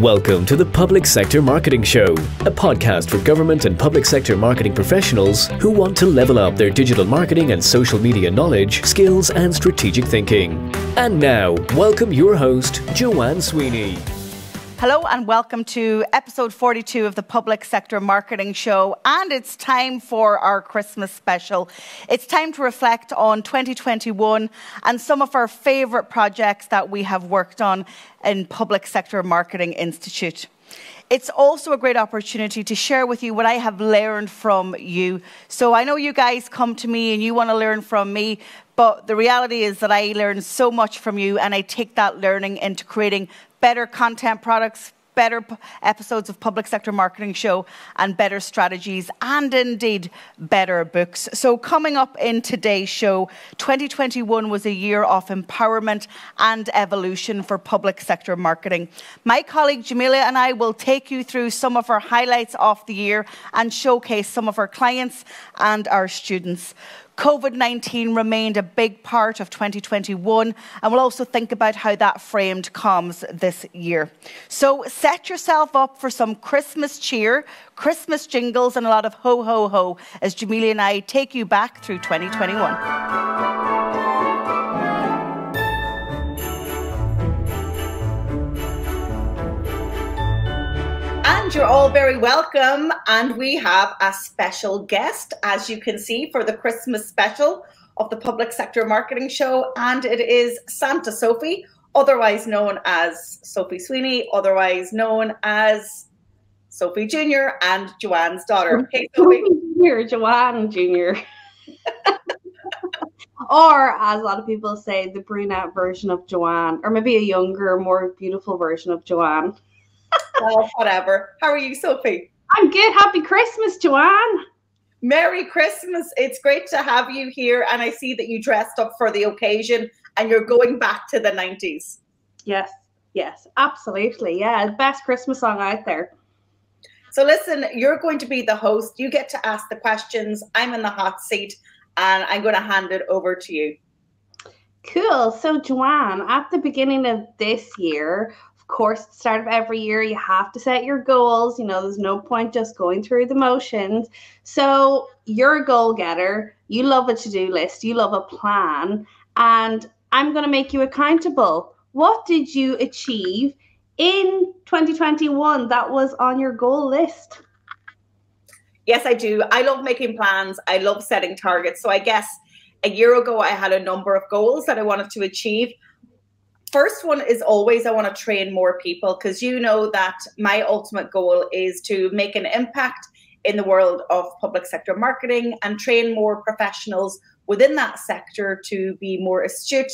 Welcome to the Public Sector Marketing Show, a podcast for government and public sector marketing professionals who want to level up their digital marketing and social media knowledge, skills and strategic thinking. And now, welcome your host, Joanne Sweeney. Hello and welcome to episode 42 of the Public Sector Marketing Show, and it's time for our Christmas special. It's time to reflect on 2021 and some of our favourite projects that we have worked on in Public Sector Marketing Institute. It's also a great opportunity to share with you what I have learned from you. So I know you guys come to me and you want to learn from me, but the reality is that I learn so much from you, and I take that learning into creating better content products, better episodes of Public Sector Marketing Show, and better strategies, and indeed better books. So coming up in today's show, 2021 was a year of empowerment and evolution for public sector marketing. My colleague Jameela and I will take you through some of our highlights of the year and showcase some of our clients and our students. COVID-19 remained a big part of 2021, and we'll also think about how that framed comms this year. So set yourself up for some Christmas cheer, Christmas jingles, and a lot of ho, ho, ho, as Jameela and I take you back through 2021. And you're all very welcome, and we have a special guest, as you can see, for the Christmas special of the Public Sector Marketing Show, and it is Santa Sophie, otherwise known as Sophie Sweeney, otherwise known as Sophie Jr. and Joanne's daughter. Hey, Sophie. Joanne Jr. Or, as a lot of people say, the brunette version of Joanne, or maybe a younger, more beautiful version of Joanne. Well, whatever. How are you, Sophie? I'm good. Happy Christmas, Joanne. Merry Christmas. It's great to have you here, and I see that you dressed up for the occasion and you're going back to the 90s. Yes, yes, absolutely. Yeah, best Christmas song out there. So listen, you're going to be the host. You get to ask the questions. I'm in the hot seat and I'm going to hand it over to you. Cool. So Joanne, at the beginning of this year, course, at the start of every year, you have to set your goals. You know, there's no point just going through the motions. So you're a goal getter. You love a to-do list. You love a plan. And I'm going to make you accountable. What did you achieve in 2021 that was on your goal list? Yes, I do. I love making plans. I love setting targets. So I guess a year ago, I had a number of goals that I wanted to achieve. First one is always I want to train more people, because you know that my ultimate goal is to make an impact in the world of public sector marketing and train more professionals within that sector to be more astute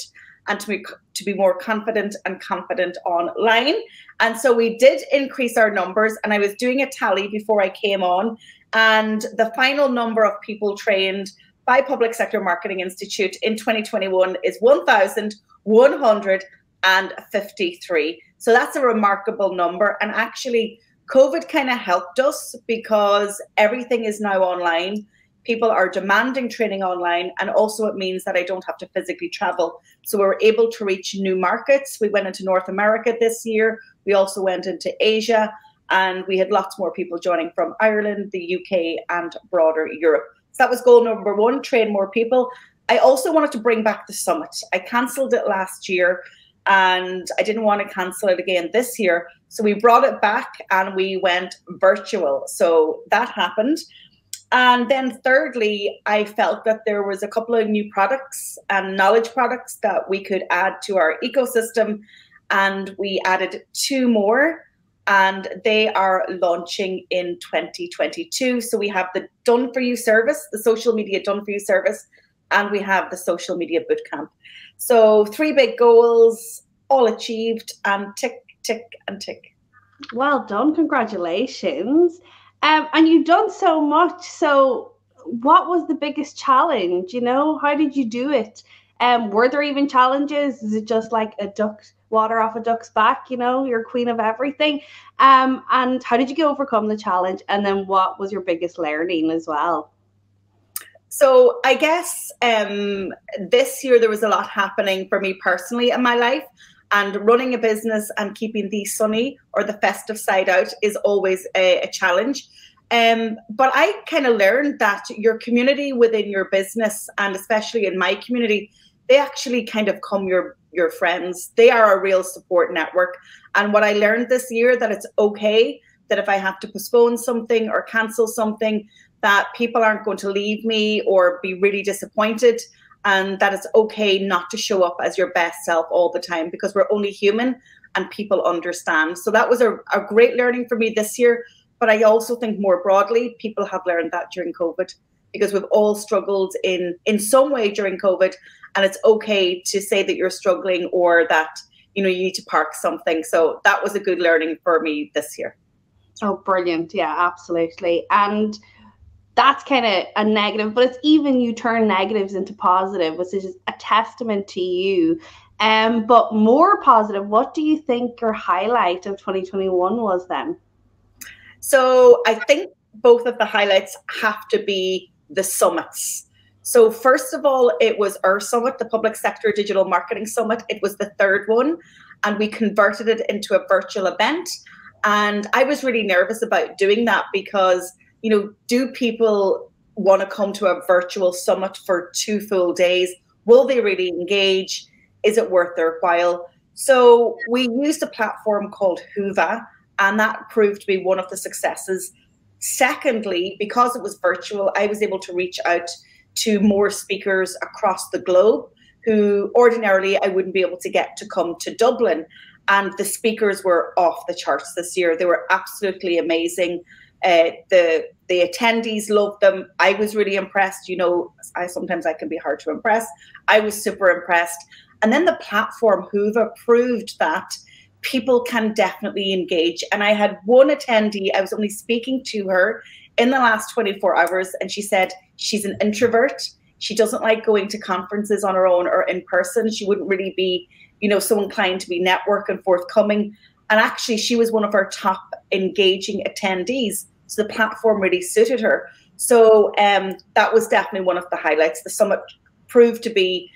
and to be more confident and confident online. And so we did increase our numbers, and I was doing a tally before I came on, and the final number of people trained by Public Sector Marketing Institute in 2021 is 1,153. So that's a remarkable number. And actually, COVID kind of helped us, because everything is now online. People are demanding training online. And also it means that I don't have to physically travel. So we were able to reach new markets. We went into North America this year. We also went into Asia. And we had lots more people joining from Ireland, the UK, and broader Europe. So that was goal number one, train more people. I also wanted to bring back the summit. I cancelled it last year and I didn't want to cancel it again this year. So we brought it back and we went virtual. So that happened. And then thirdly, I felt that there was a couple of new products and knowledge products that we could add to our ecosystem. And we added two more, and they are launching in 2022. So we have the Done For You service, the social media Done For You service, and we have the social media bootcamp. So three big goals, all achieved, and tick, tick, and tick. Well done, congratulations. And you've done so much. So what was the biggest challenge? You know, how did you do it? Were there even challenges? Is it just like a duck, water off a duck's back? You know, you're queen of everything. And how did you overcome the challenge? And then what was your biggest learning as well? So I guess this year there was a lot happening for me personally in my life. And running a business and keeping the sunny or the festive side out is always a challenge. But I kind of learned that your community within your business, and especially in my community, they actually kind of come your friends. They are a real support network. And what I learned this year, that it's okay that if I have to postpone something or cancel something, that people aren't going to leave me or be really disappointed. And that it's okay not to show up as your best self all the time, because we're only human and people understand. So that was a great learning for me this year. But I also think more broadly, people have learned that during COVID, because we've all struggled in some way during COVID. And it's okay to say that you're struggling or that, you know, you need to park something. So that was a good learning for me this year. Oh, brilliant. Yeah, absolutely. And that's kind of a negative, but it's even you turn negatives into positive, which is a testament to you. But more positive, what do you think your highlight of 2021 was then? So I think both of the highlights have to be the summits. So first of all, it was our summit, the Public Sector Digital Marketing Summit. It was the third one, and we converted it into a virtual event. And I was really nervous about doing that because, you know, do people want to come to a virtual summit for 2 full days? Will they really engage? Is it worth their while? So we used a platform called Whova, and that proved to be one of the successes. Secondly, because it was virtual, I was able to reach out to more speakers across the globe who ordinarily I wouldn't be able to get to come to Dublin. And the speakers were off the charts this year. They were absolutely amazing. The attendees loved them. I was really impressed. You know, sometimes I can be hard to impress. I was super impressed. And then the platform Whova proved that people can definitely engage. And I had one attendee, I was only speaking to her in the last 24 hours, and she said she's an introvert. She doesn't like going to conferences on her own or in person. She wouldn't really be, you know, so inclined to be network and forthcoming. And actually, she was one of our top engaging attendees. So the platform really suited her. So that was definitely one of the highlights. The summit proved to be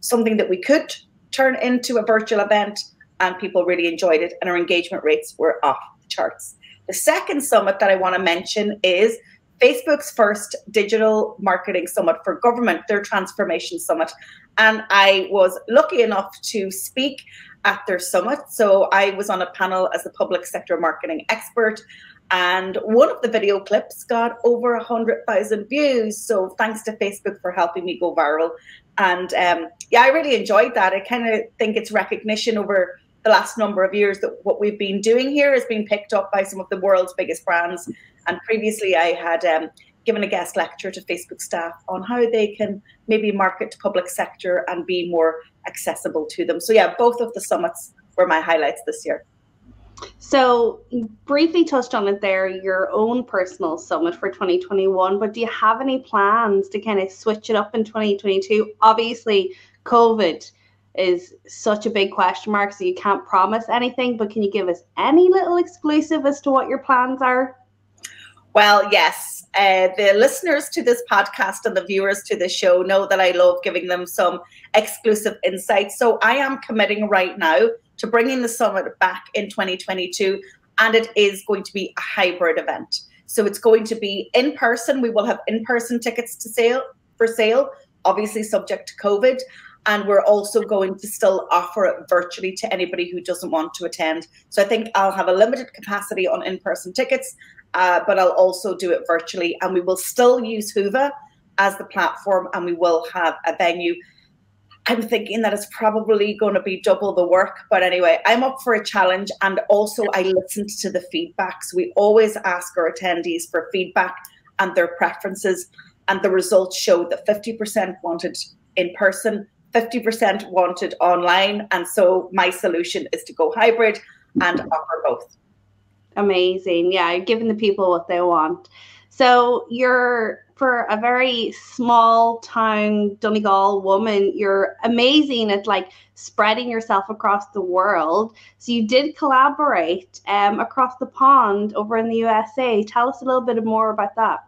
something that we could turn into a virtual event, and people really enjoyed it, and our engagement rates were off the charts. The second summit that I want to mention is Facebook's first digital marketing summit for government, their transformation summit. And I was lucky enough to speak at their summit. So I was on a panel as the public sector marketing expert, and one of the video clips got over 100,000 views. So thanks to Facebook for helping me go viral. And yeah, I really enjoyed that. I kind of think it's recognition over the last number of years that what we've been doing here has been picked up by some of the world's biggest brands. And previously I had given a guest lecture to Facebook staff on how they can maybe market to public sector and be more accessible to them. So yeah, both of the summits were my highlights this year. So you briefly touched on it there, your own personal summit for 2021, but do you have any plans to kind of switch it up in 2022? Obviously COVID is such a big question mark, so you can't promise anything, but can you give us any little exclusive as to what your plans are? Well, yes, the listeners to this podcast and the viewers to this show know that I love giving them some exclusive insights. So I am committing right now to bringing the summit back in 2022, and it is going to be a hybrid event. So it's going to be in person. We will have in-person tickets for sale, obviously subject to COVID. And we're also going to still offer it virtually to anybody who doesn't want to attend. So I think I'll have a limited capacity on in-person tickets, but I'll also do it virtually. And we will still use Whova as the platform, and we will have a venue. I'm thinking that it's probably going to be double the work. But anyway, I'm up for a challenge. And also I listened to the feedback. So we always ask our attendees for feedback and their preferences. And the results show that 50% wanted in person, 50% wanted online. And so my solution is to go hybrid and offer both. Amazing. Yeah, you're giving the people what they want. So you're, for a very small town Donegal woman, you're amazing at like spreading yourself across the world. So you did collaborate across the pond over in the USA. Tell us a little bit more about that.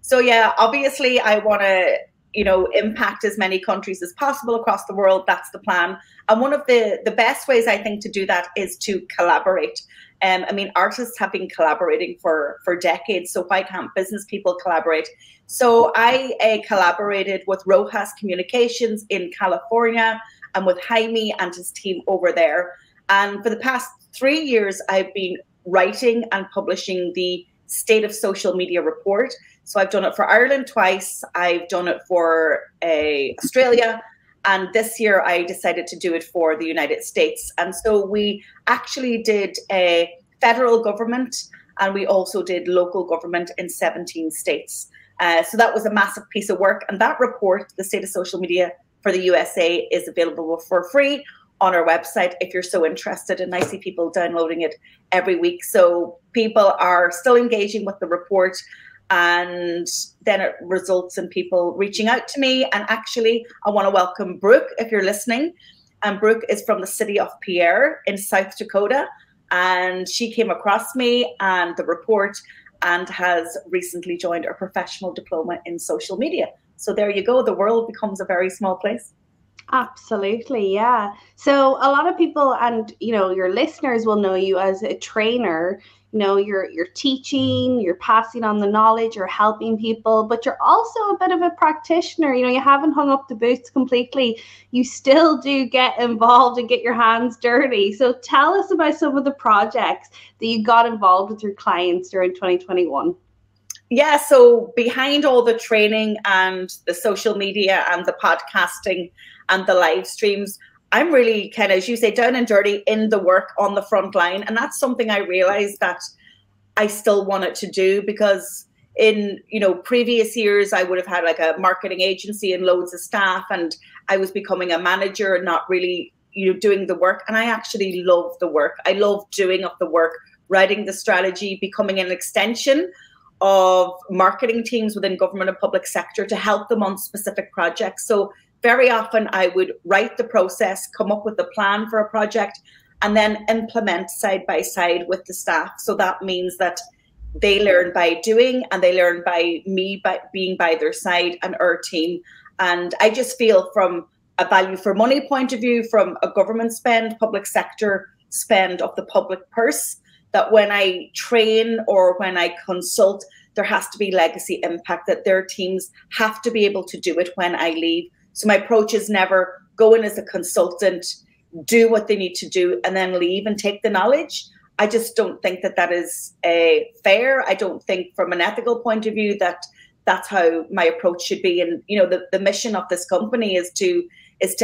So yeah, obviously I want to you know, impact as many countries as possible across the world. That's the plan. And one of the best ways, I think, to do that is to collaborate. I mean, artists have been collaborating for decades, so why can't business people collaborate? So I collaborated with Rojas Communications in California and with Jaime and his team over there. And for the past 3 years, I've been writing and publishing the State of Social Media report. So I've done it for Ireland twice, I've done it for Australia, and this year I decided to do it for the United States. And so we actually did a federal government, and we also did local government in 17 states. So that was a massive piece of work. And that report, the State of Social Media for the USA, is available for free on our website if you're so interested, and I see people downloading it every week. So people are still engaging with the report, and then it results in people reaching out to me. And actually, I want to welcome Brooke, if you're listening. And Brooke is from the city of Pierre in South Dakota, and she came across me and the report and has recently joined a professional diploma in social media. So there you go, the world becomes a very small place. Absolutely, yeah. So a lot of people, and you know, your listeners will know you as a trainer. You know, you're teaching, you're passing on the knowledge, you're helping people, but you're also a bit of a practitioner. You know, you haven't hung up the boots completely. You still do get involved and get your hands dirty. So tell us about some of the projects that you got involved with your clients during 2021. Yeah, so behind all the training and the social media and the podcasting and the live streams, I'm really kind of, as you say, down and dirty in the work on the front line. And that's something I realized that I still wanted to do, because in, you know, previous years, I would have had like a marketing agency and loads of staff, and I was becoming a manager and not really, you know, doing the work. And I actually love the work. I love doing of the work, writing the strategy, becoming an extension of marketing teams within government and public sector to help them on specific projects. So very often I would write the process, come up with a plan for a project, and then implement side by side with the staff. So that means that they learn by doing, and they learn by me, by being by their side and our team. And I just feel, from a value for money point of view, from a government spend, public sector spend of the public purse, that when I train or when I consult, there has to be legacy impact, that their teams have to be able to do it when I leave. So my approach is never go in as a consultant, do what they need to do, and then leave and take the knowledge. I just don't think that that is fair. I don't think, from an ethical point of view, that that's how my approach should be. And you know, the mission of this company is to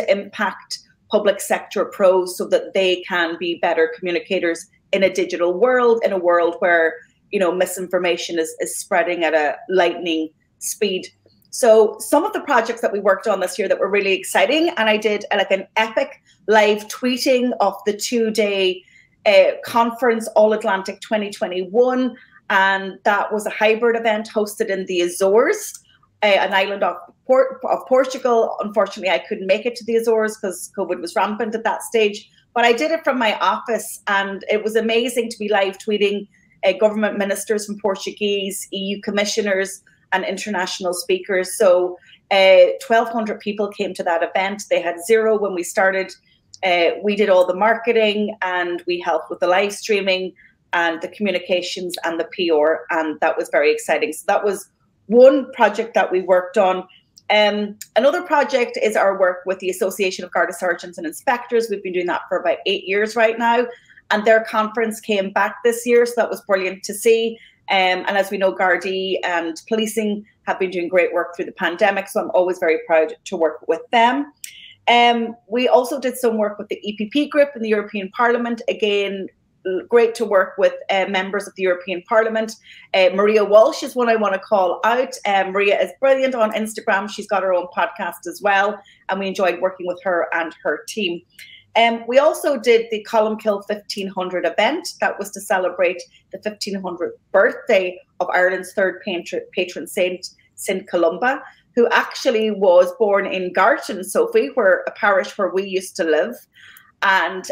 impact public sector pros so that they can be better communicators in a digital world, in a world where, you know, misinformation is spreading at a lightning speed. So some of the projects that we worked on this year that were really exciting, and I did like an epic live tweeting of the two-day conference, All Atlantic 2021. And that was a hybrid event hosted in the Azores, an island of Portugal. Unfortunately, I couldn't make it to the Azores because COVID was rampant at that stage. But I did it from my office, and it was amazing to be live tweeting government ministers from Portuguese, EU commissioners, and international speakers. So 1,200 people came to that event. They had zero when we started. We did all the marketing, and we helped with the live streaming and the communications and the PR, and that was very exciting. So that was one project that we worked on. Another project is our work with the Association of Garda Sergeants and Inspectors. We've been doing that for about 8 years right now, and their conference came back this year, so that was brilliant to see. And as we know, Gardaí and policing have been doing great work through the pandemic, so I'm always very proud to work with them. We also did some work with the EPP group in the European Parliament. Again, great to work with members of the European Parliament. Maria Walsh is one I want to call out. Maria is brilliant on Instagram. She's got her own podcast as well, and we enjoyed working with her and her team. We also did the Colmcille 1500 event. That was to celebrate the 1500th birthday of Ireland's third patron saint, St Columba, who actually was born in Gartan, Sophie, where a parish where we used to live. And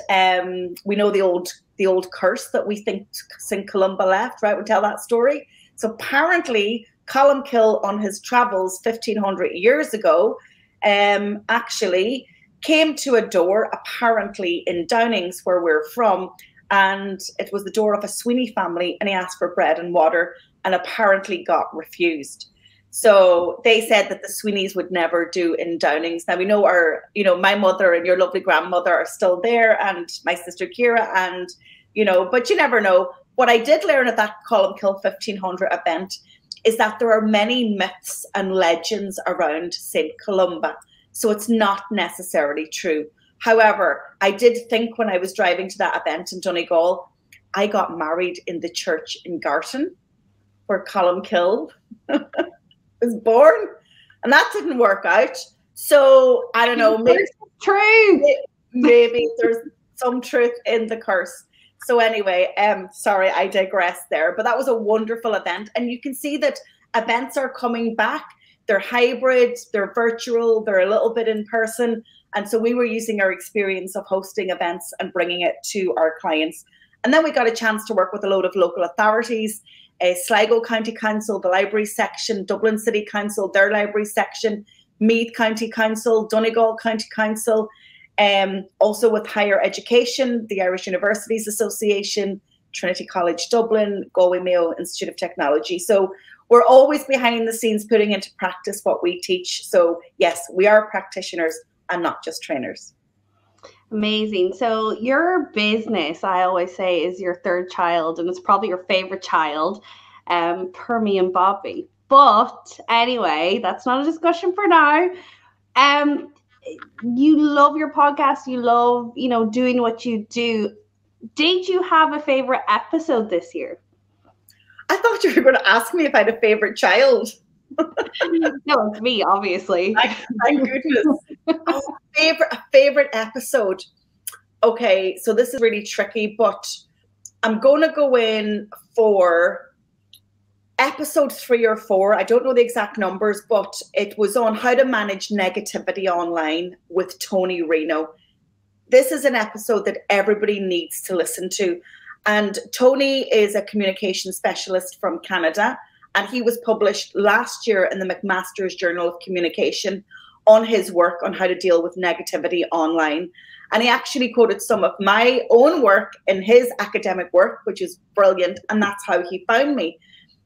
we know the old curse that we think St Columba left, right? We tell that story. So apparently Colmcille on his travels 1500 years ago, actually came to a door apparently in Downings, where we're from, and it was the door of a Sweeney family, and he asked for bread and water and apparently got refused. So they said that the Sweeneys would never do in Downings. Now we know our, you know, my mother and your lovely grandmother are still there, and my sister Ciara, and, you know, but you never know. What I did learn at that Colmcille 1500 event is that there are many myths and legends around St Columba, so it's not necessarily true. However, I did think when I was driving to that event in Donegal, I got married in the church in Gartan, where Colmcille was born, and that didn't work out. So I don't know, maybe true. Maybe there's some truth in the curse. So anyway, sorry, I digress there, but that was a wonderful event. And you can see that events are coming back. They're hybrid, they're virtual, they're a little bit in person. And so we were using our experience of hosting events and bringing it to our clients. And then we got a chance to work with a load of local authorities, Sligo County Council, the library section, Dublin City Council, their library section, Meath County Council, Donegal County Council, also with higher education, the Irish Universities Association, Trinity College Dublin, Galway Mayo Institute of Technology. So we're always behind the scenes putting into practice what we teach. So yes, we are practitioners and not just trainers. Amazing. So your business, I always say, is your third child, and it's probably your favorite child, per me and Bobby. But anyway, that's not a discussion for now. You love your podcast. You love, you know, doing what you do. Did you have a favorite episode this year? I thought you were going to ask me if I had a favorite child. No, it's me, obviously. Thank goodness. Oh, a favorite episode. Okay, so this is really tricky, but I'm going to go in for episode 3 or 4. I don't know the exact numbers, but it was on how to manage negativity online with Tony Reno. This is an episode that everybody needs to listen to. And Tony is a communication specialist from Canada, and he was published last year in the McMaster's Journal of Communication on his work on how to deal with negativity online. And he actually quoted some of my own work in his academic work, which is brilliant, and that's how he found me.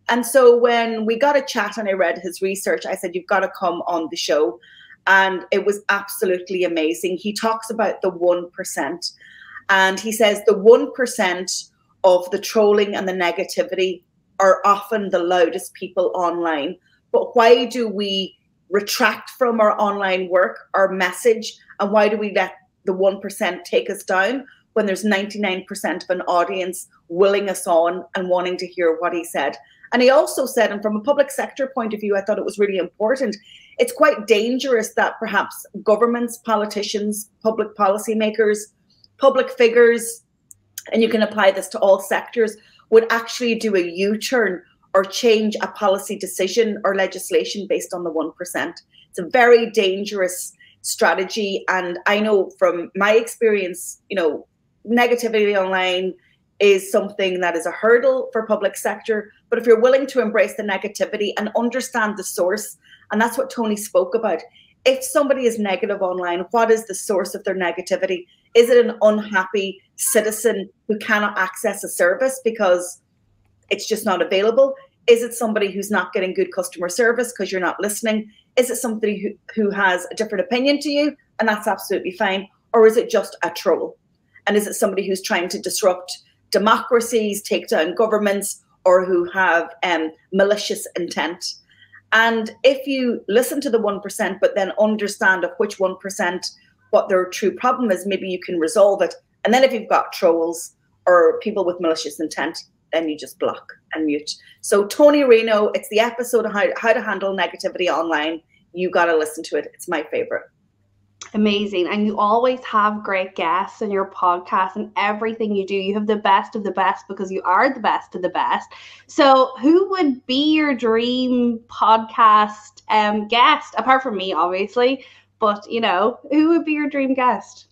And so when we got a chat and I read his research, I said, you've got to come on the show. And it was absolutely amazing. He talks about the 1%. And he says the 1% of the trolling and the negativity are often the loudest people online. But why do we retract from our online work, our message, and why do we let the 1% take us down when there's 99% of an audience willing us on and wanting to hear what he said? And he also said, and from a public sector point of view, I thought it was really important, it's quite dangerous that perhaps governments, politicians, public policymakers, public figures, and you can apply this to all sectors, would actually do a U-turn or change a policy decision or legislation based on the 1%. It's a very dangerous strategy. And I know from my experience, you know, negativity online is something that is a hurdle for public sector. But if you're willing to embrace the negativity and understand the source, and that's what Tony spoke about, if somebody is negative online, what is the source of their negativity? Is it an unhappy citizen who cannot access a service because it's just not available? Is it somebody who's not getting good customer service because you're not listening? Is it somebody who has a different opinion to you? And that's absolutely fine. Or is it just a troll? And is it somebody who's trying to disrupt democracies, take down governments, or who have malicious intent? And if you listen to the 1%, but then understand of which 1%, what their true problem is, maybe you can resolve it. And then if you've got trolls or people with malicious intent, then you just block and mute. So Tony Reno, it's the episode on how to handle negativity online. You got to listen to it. It's my favorite. Amazing. And you always have great guests in your podcast and everything you do. You have the best of the best because you are the best of the best. So who would be your dream podcast guest, apart from me, obviously? But, you know, who would be your dream guest?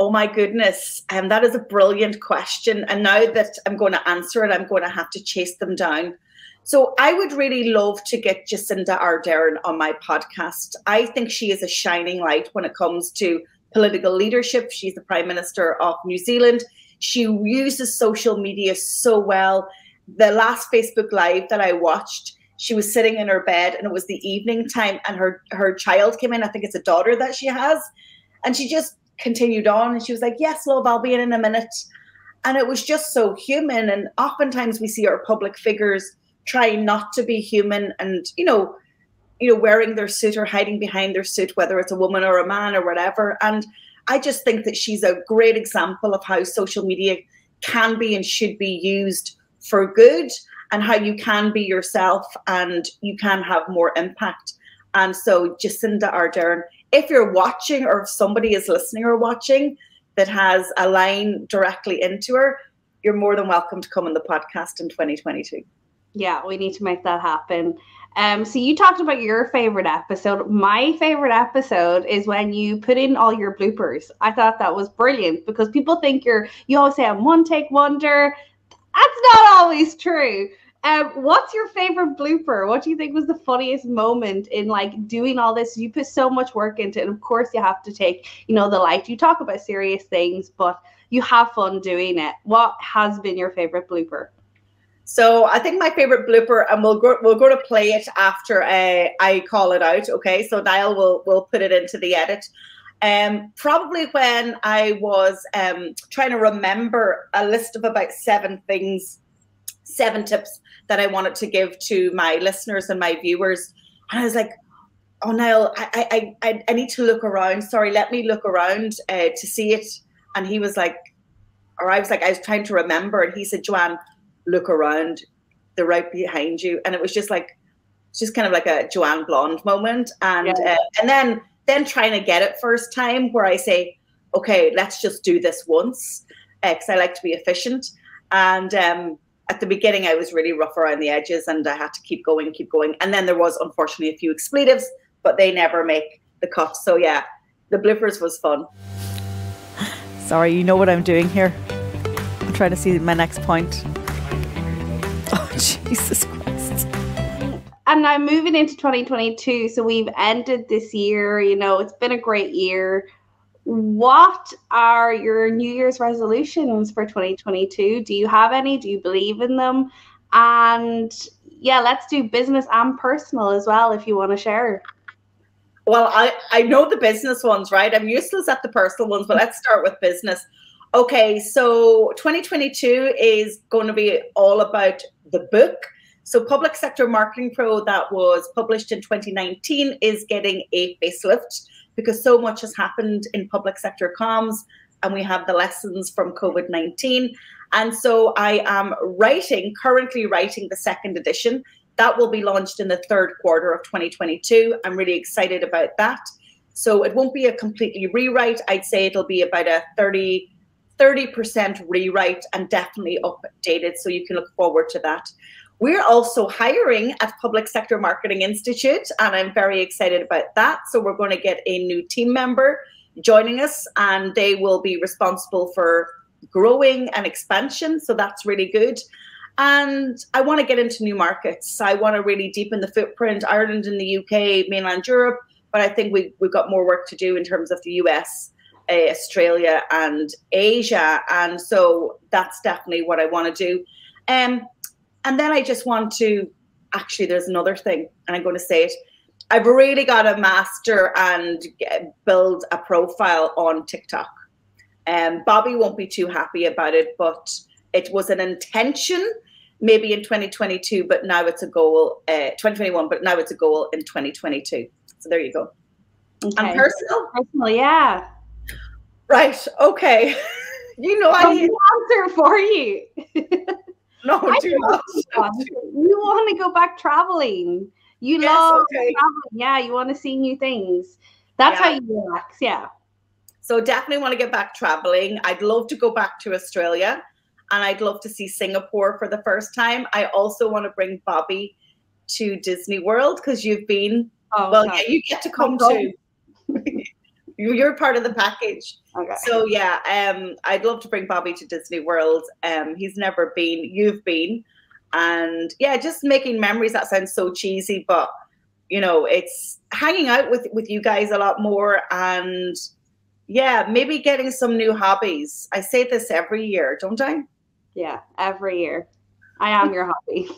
Oh, my goodness. That is a brilliant question. And now that I'm going to answer it, I'm going to have to chase them down. So I would really love to get Jacinda Ardern on my podcast. I think she is a shining light when it comes to political leadership. She's the Prime Minister of New Zealand. She uses social media so well. The last Facebook Live that I watched, she was sitting in her bed and it was the evening time and her child came in. I think it's a daughter that she has. And she just continued on and she was like, yes, love, I'll be in a minute. And it was just so human. And oftentimes we see our public figures try not to be human and, you know, wearing their suit or hiding behind their suit, whether it's a woman or a man or whatever. And I just think that she's a great example of how social media can be and should be used for good and how you can be yourself and you can have more impact. And so Jacinda Ardern, if you're watching or if somebody is listening or watching that has a line directly into her, you're more than welcome to come on the podcast in 2022. Yeah, we need to make that happen. So you talked about your favorite episode. My favorite episode is when you put in all your bloopers. I thought that was brilliant because people think you always say I'm one take wonder. That's not always true. What's your favorite blooper? What do you think was the funniest moment in like doing all this? You put so much work into it. And of course you have to take, the light. You talk about serious things, but you have fun doing it. What has been your favorite blooper? So I think my favorite blooper, and we'll go to play it after I call it out. Okay, so Niall will put it into the edit. Probably when I was trying to remember a list of about 7 tips that I wanted to give to my listeners and my viewers, and I was like, oh Niall, I need to look around. Sorry, let me look around to see it. And he was like, or I was like, I was trying to remember, and he said, Joanne, look around, they're right behind you. And it was just like, it's just kind of like a Joanne Blonde moment. And yeah. and then trying to get it first time where I say, okay, let's just do this once because I like to be efficient. And at the beginning I was really rough around the edges and I had to keep going. And then there was unfortunately a few expletives, but they never make the cut. So yeah, the bloopers was fun. Sorry, you know what I'm doing here. I'm trying to see my next point. Jesus Christ. And now moving into 2022, so we've ended this year, it's been a great year. What are your New Year's resolutions for 2022? Do you have any? Do you believe in them? And yeah, let's do business and personal as well if you want to share. Well, I know the business ones, right? I'm useless at the personal ones, but let's start with business. Okay, so 2022 is going to be all about the book. So Public Sector Marketing Pro that was published in 2019 is getting a facelift because so much has happened in public sector comms and we have the lessons from COVID-19. And so I am currently writing the 2nd edition. That will be launched in the 3rd quarter of 2022. I'm really excited about that. So it won't be a completely rewrite. I'd say it'll be about a 30% rewrite and definitely updated, so you can look forward to that. We're also hiring at Public Sector Marketing Institute, and I'm very excited about that. So we're going to get a new team member joining us, and they will be responsible for growing and expansion, so that's really good. And I want to get into new markets. I want to really deepen the footprint, Ireland and the UK, mainland Europe, but I think we've got more work to do in terms of the US. Australia and Asia, and so that's definitely what I want to do. And then I just want to, actually there's another thing, and I'm going to say it, I've really got to master and build a profile on TikTok. Bobby won't be too happy about it, but it was an intention maybe in 2022, but now it's a goal, 2021, but now it's a goal in 2022. So there you go. Okay. And personal, yeah. Right, okay. I need an answer for you. No, do not. You want to go back traveling. You love traveling. Yeah, you want to see new things. That's how you relax, yeah. So definitely want to get back traveling. I'd love to go back to Australia and I'd love to see Singapore for the first time. I also want to bring Bobby to Disney World because you've been, you get to come too. You're part of the package. Okay. So yeah, I'd love to bring Bobby to Disney World. He's never been, you've been. And yeah, just making memories. That sounds so cheesy, but you know, it's hanging out with you guys a lot more, and yeah, maybe getting some new hobbies. I say this every year, don't I? Yeah, every year. I am your hobby.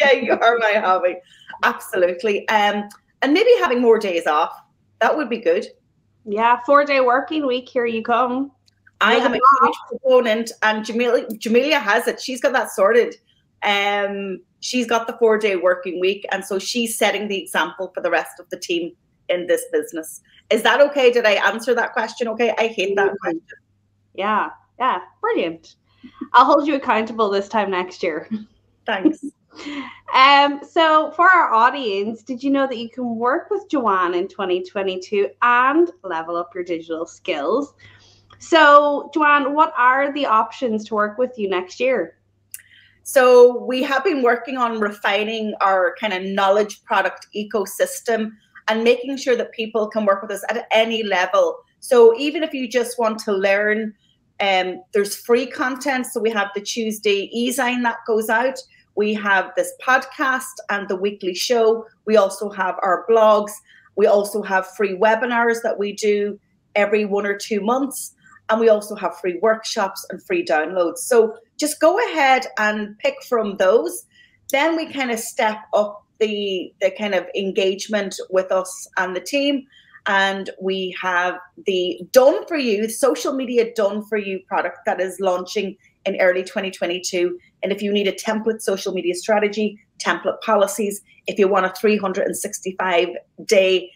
Yeah, you are my hobby. Absolutely. And maybe having more days off. That would be good. Yeah, 4-day working week. Here you come. I am a huge proponent, and Jameela has it. She's got that sorted. She's got the 4-day working week, and so she's setting the example for the rest of the team in this business. Is that okay? Did I answer that question okay? I hate that question. Yeah, yeah, brilliant. I'll hold you accountable this time next year. Thanks. So for our audience, did you know that you can work with Joanne in 2022 and level up your digital skills? So Joanne, what are the options to work with you next year? So we have been working on refining our kind of knowledge product ecosystem and making sure that people can work with us at any level. So even if you just want to learn, there's free content. So we have the Tuesday e-zine that goes out. We have this podcast and the weekly show. We also have our blogs. We also have free webinars that we do every 1 or 2 months. And we also have free workshops and free downloads. So just go ahead and pick from those. Then we kind of step up the kind of engagement with us and the team. And we have the done for you, social media done for you product that is launching in early 2022. And if you need a template social media strategy, template policies, if you want a 365-day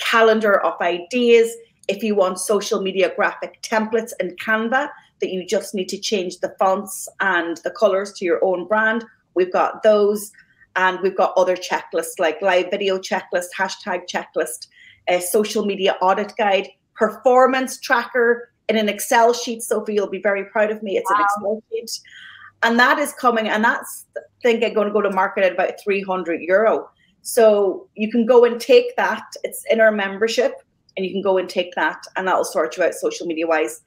calendar of ideas, if you want social media graphic templates in Canva that you just need to change the fonts and the colors to your own brand, we've got those. And we've got other checklists like live video checklist, hashtag checklist, a social media audit guide, performance tracker in an Excel sheet. Sophie, you'll be very proud of me. It's an Excel sheet. And that is coming, and that's, I think, going to go to market at about €300. So you can go and take that. It's in our membership. And you can go and take that, and that'll sort you out social media wise.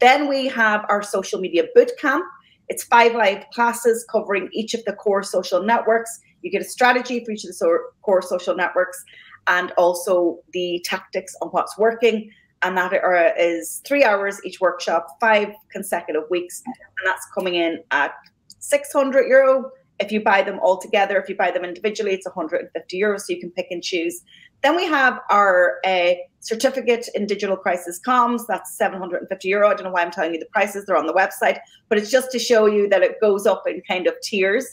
Then we have our social media boot camp. It's 5 live classes covering each of the core social networks. You get a strategy for each of the core social networks, and also the tactics on what's working. And that is 3 hours each workshop, 5 consecutive weeks. And that's coming in at €600. If you buy them all together, if you buy them individually, it's €150. So you can pick and choose. Then we have our certificate in digital crisis comms. That's €750. I don't know why I'm telling you the prices. They're on the website, but it's just to show you that it goes up in kind of tiers.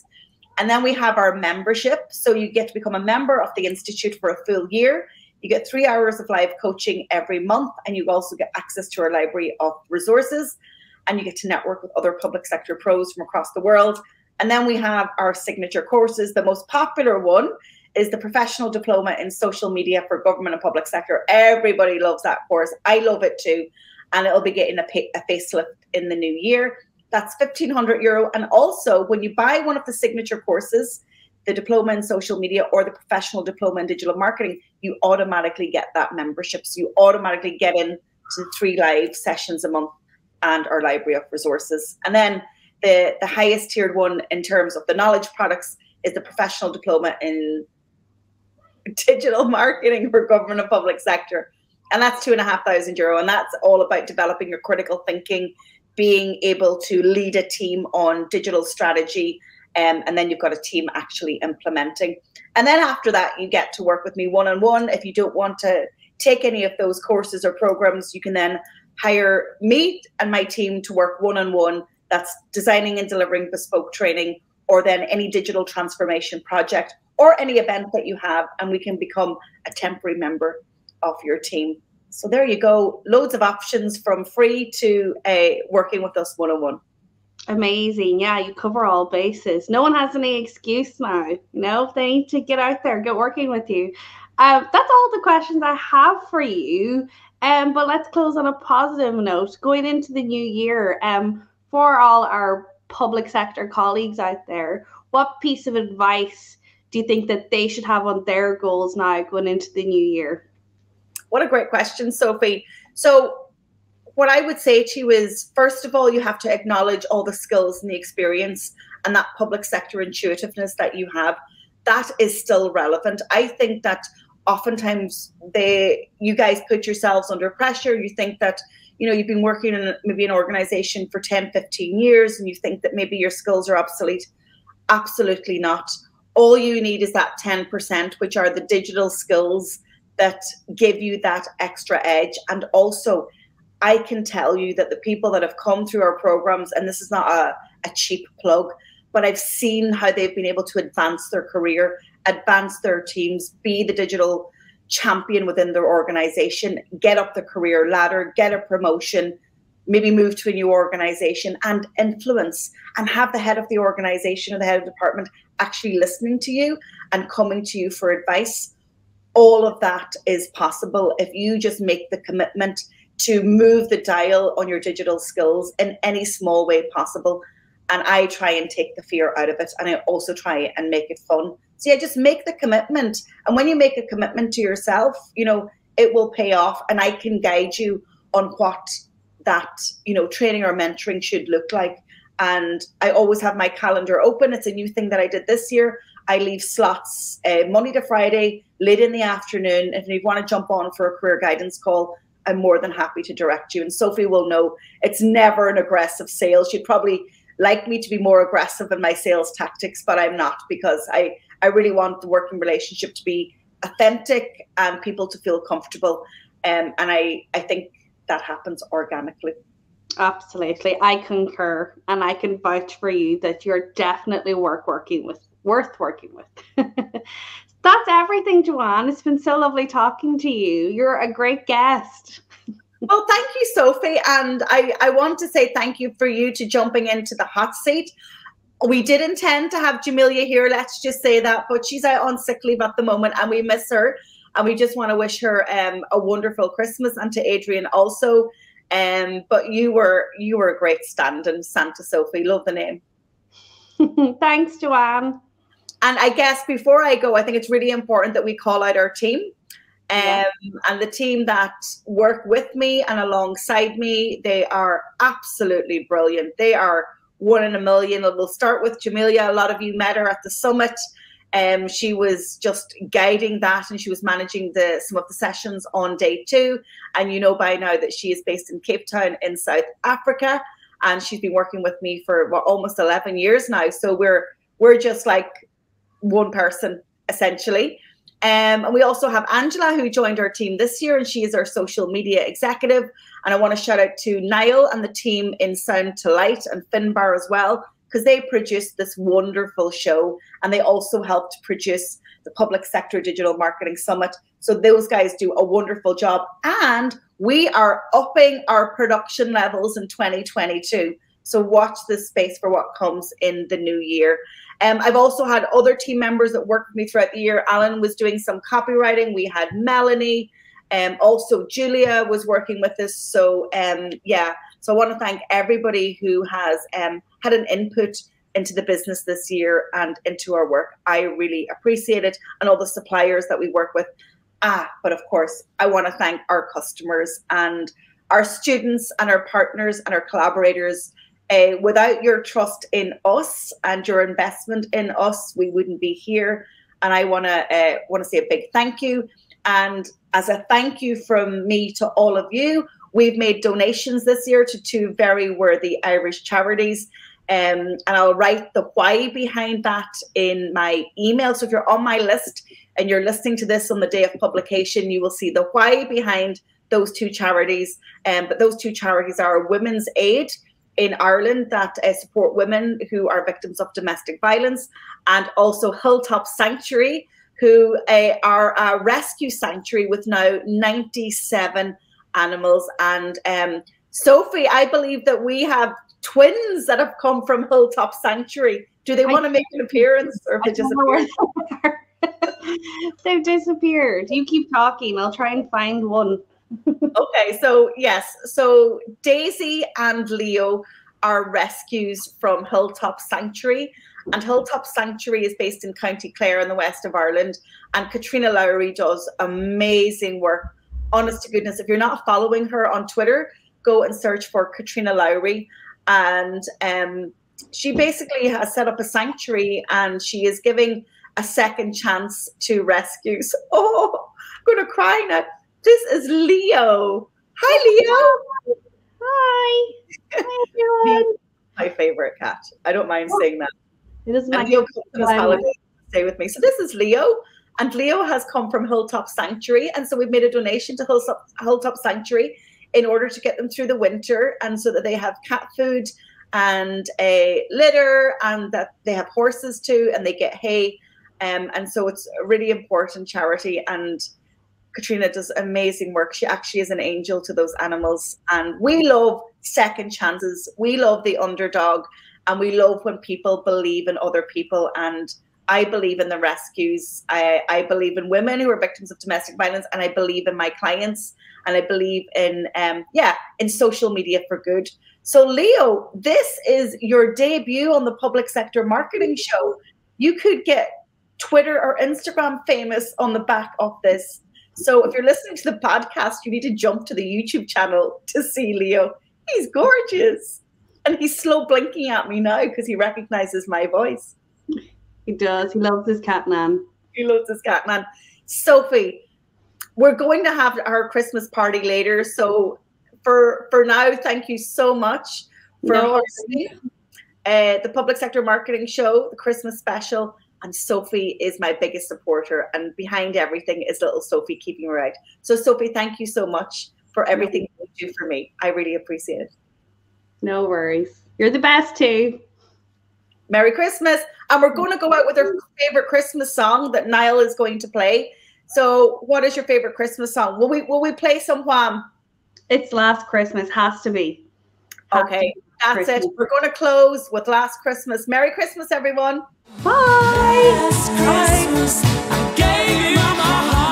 And then we have our membership. So you get to become a member of the Institute for a full year. You get 3 hours of live coaching every month, and you also get access to our library of resources, and you get to network with other public sector pros from across the world. And then we have our signature courses. The most popular one is the Professional Diploma in Social Media for Government and Public Sector. Everybody loves that course. I love it too. And it'll be getting a facelift in the new year. That's €1,500. And also, when you buy one of the signature courses, the Diploma in Social Media or the Professional Diploma in Digital Marketing, you automatically get that membership. So you automatically get into 3 live sessions a month and our library of resources. And then the highest tiered one in terms of the knowledge products is the Professional Diploma in Digital Marketing for Government and Public Sector, and that's €2,500, and that's all about developing your critical thinking, being able to lead a team on digital strategy, and then you've got a team actually implementing. And then after that, you get to work with me one-on-one. If you don't want to take any of those courses or programs, you can then hire me and my team to work one-on-one. That's designing and delivering bespoke training, or then any digital transformation project, or any event that you have, and we can become a temporary member of your team. So there you go. Loads of options, from free to working with us one-on-one. Amazing. Yeah, you cover all bases. No one has any excuse now. You know, if they need to get out there, get working with you. That's all the questions I have for you. But let's close on a positive note. Going into the new year, for all our public sector colleagues out there, what piece of advice do you think that they should have on their goals now going into the new year? What a great question, Sophie. So what I would say to you is, first of all, you have to acknowledge all the skills and the experience and that public sector intuitiveness that you have, that is still relevant. I think that oftentimes you guys put yourselves under pressure. You think that, you know, you've been working in maybe an organization for 10, 15 years, and you think that maybe your skills are obsolete. Absolutely not. All you need is that 10%, which are the digital skills that give you that extra edge. And also, I can tell you that the people that have come through our programs, and this is not a cheap plug, but I've seen how they've been able to advance their career, advance their teams, be the digital champion within their organization, get up the career ladder, get a promotion, maybe move to a new organization and influence, and have the head of the organization or the head of the department actually listening to you and coming to you for advice. All of that is possible if you just make the commitment to move the dial on your digital skills in any small way possible. And I try and take the fear out of it, and I also try and make it fun. So yeah, just make the commitment. And when you make a commitment to yourself, you know, it will pay off, and I can guide you on what that, you know, training or mentoring should look like. And I always have my calendar open. It's a new thing that I did this year. I leave slots Monday to Friday, late in the afternoon. If you want to jump on for a career guidance call, I'm more than happy to direct you. And Sophie will know it's never an aggressive sale. She'd probably like me to be more aggressive in my sales tactics, but I'm not, because I really want the working relationship to be authentic and people to feel comfortable. And I think that happens organically. Absolutely. I concur, and I can vouch for you that you're definitely worth working with. That's everything, Joanne. It's been so lovely talking to you. You're a great guest. Well, thank you, Sophie. And I want to say thank you for you to jumping into the hot seat. We did intend to have Jameela here, let's just say that, but she's out on sick leave at the moment, and we miss her. And we just want to wish her a wonderful Christmas, and to Adrian also. But you were a great stand-in, Santa Sophie. Love the name. Thanks, Joanne. And I guess before I go, I think it's really important that we call out our team, yeah, and the team that work with me and alongside me. They are absolutely brilliant. They are one in a million. We'll start with Jameela. A lot of you met her at the summit. She was just guiding that, and she was managing some of the sessions on day two. And you know by now that she is based in Cape Town in South Africa, and she's been working with me for almost 11 years now. So we're just like one person essentially. And we also have Angela, who joined our team this year, and she is our social media executive. And I want to shout out to Niall and the team in Sound to Light and Finbar as well, because they produced this wonderful show, and they also helped produce the Public Sector Digital Marketing Summit. So those guys do a wonderful job, and we are upping our production levels in 2022. So watch this space for what comes in the new year. I've also had other team members that worked with me throughout the year. Alan was doing some copywriting. We had Melanie, and also Julia was working with us. So yeah, so I want to thank everybody who has had an input into the business this year and into our work. I really appreciate it, and all the suppliers that we work with. But of course, I want to thank our customers and our students and our partners and our collaborators. Without your trust in us and your investment in us, we wouldn't be here. And I want to say a big thank you. And as a thank you from me to all of you, we've made donations this year to two very worthy Irish charities. And I'll write the why behind that in my email. So if you're on my list and you're listening to this on the day of publication, you will see the why behind those two charities. But those two charities are Women's Aid in Ireland, that support women who are victims of domestic violence, and also Hilltop Sanctuary, who are a rescue sanctuary with now 97 animals. And Sophie, I believe that we have twins that have come from Hilltop Sanctuary. Do they want to make an appearance, or have they disappeared? They've disappeared. You keep talking. I'll try and find one. Okay, so yes, so Daisy and Leo are rescues from Hilltop Sanctuary, and Hilltop Sanctuary is based in County Clare in the west of Ireland, and Katrina Lowry does amazing work. Honest to goodness, if you're not following her on Twitter, go and search for Katrina Lowry, and she basically has set up a sanctuary, and she is giving a second chance to rescues. Oh, I'm going to cry now. This is Leo. Hi, Leo. Hi. Hi, everyone. My favorite cat. I don't mind saying that. It is my Leo comes on his holiday to stay with me. So this is Leo, and Leo has come from Hilltop Sanctuary, and so we've made a donation to Hilltop Sanctuary in order to get them through the winter, and so that they have cat food and a litter, and that they have horses too, and they get hay, and so it's a really important charity. And Katrina does amazing work. She actually is an angel to those animals, and we love second chances. We love the underdog, and we love when people believe in other people. And I believe in the rescues. I believe in women who are victims of domestic violence, and I believe in my clients, and I believe in, yeah, in social media for good. So Leo, this is your debut on the Public Sector Marketing Show. You could get Twitter or Instagram famous on the back of this. So if you're listening to the podcast, you need to jump to the YouTube channel to see Leo. He's gorgeous. And he's slow blinking at me now because he recognizes my voice. He does. He loves his cat man. He loves his cat man. Sophie, we're going to have our Christmas party later. So for now, thank you so much for hosting the Public Sector Marketing Show, the Christmas special. And Sophie is my biggest supporter. And behind everything is little Sophie keeping her out. So Sophie, thank you so much for everything you do for me. I really appreciate it. No worries. You're the best too. Merry Christmas. And we're going to go out with our favorite Christmas song that Niall is going to play. So what is your favorite Christmas song? Will we play some Wham? It's Last Christmas. Has to be. Okay, that's it. We're going to close with Last Christmas. Merry Christmas, everyone. Bye. Last Christmas, I gave you my heart.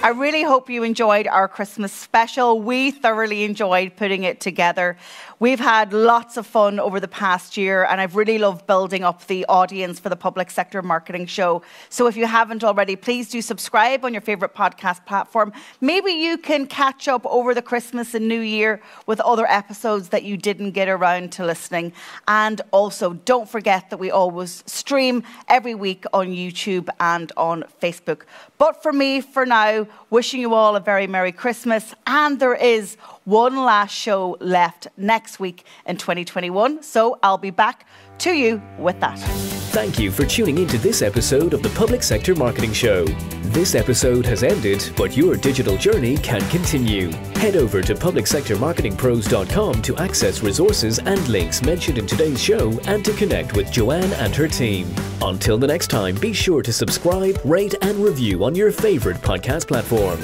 I really hope you enjoyed our Christmas special. We thoroughly enjoyed putting it together. We've had lots of fun over the past year, and I've really loved building up the audience for the Public Sector Marketing Show. So if you haven't already, please do subscribe on your favourite podcast platform. Maybe you can catch up over the Christmas and New Year with other episodes that you didn't get around to listening. And also, don't forget that we always stream every week on YouTube and on Facebook. But for me, for now, wishing you all a very Merry Christmas. And there is one last show left next week in 2021. So I'll be back to you with that. Thank you for tuning into this episode of the Public Sector Marketing Show. This episode has ended, but your digital journey can continue. Head over to publicsectormarketingpros.com to access resources and links mentioned in today's show and to connect with Joanne and her team. Until the next time, be sure to subscribe, rate and review on your favorite podcast platform.